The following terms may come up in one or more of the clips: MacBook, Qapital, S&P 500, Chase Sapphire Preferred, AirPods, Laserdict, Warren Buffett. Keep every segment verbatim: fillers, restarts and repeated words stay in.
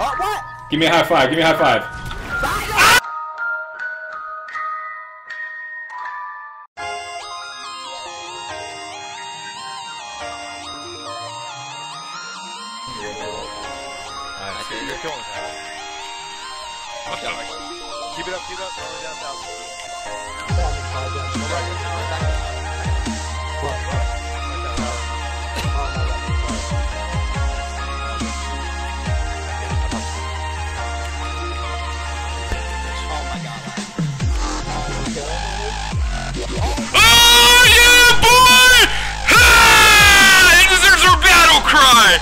Oh, what? Give me a high five. Give me a high five. Ah! I see you're killing that. Okay. Okay. Keep it up. Keep it up. Down, down. Right.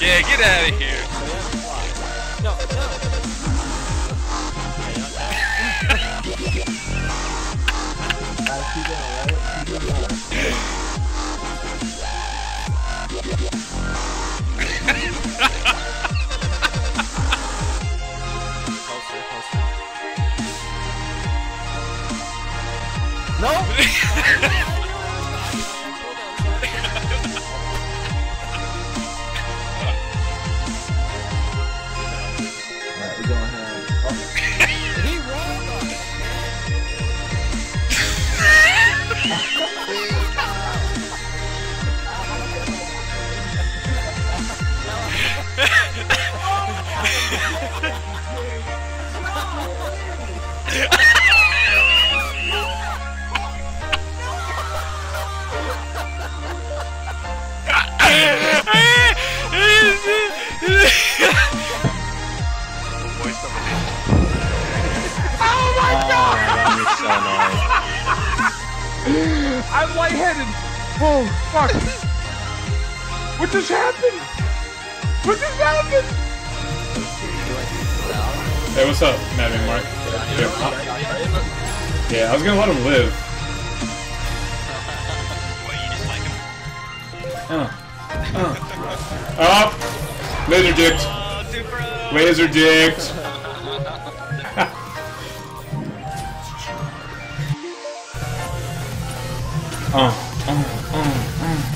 Yeah, get out of here. No, no. No. I'm lightheaded! Oh, fuck! What just happened? What just happened? Hey, what's up, Matt and Mark? Yeah. yeah, I was gonna let him live. What, you just like him? Oh. Oh. Up! Laserdict! Laserdict! Oh, oh, oh, oh.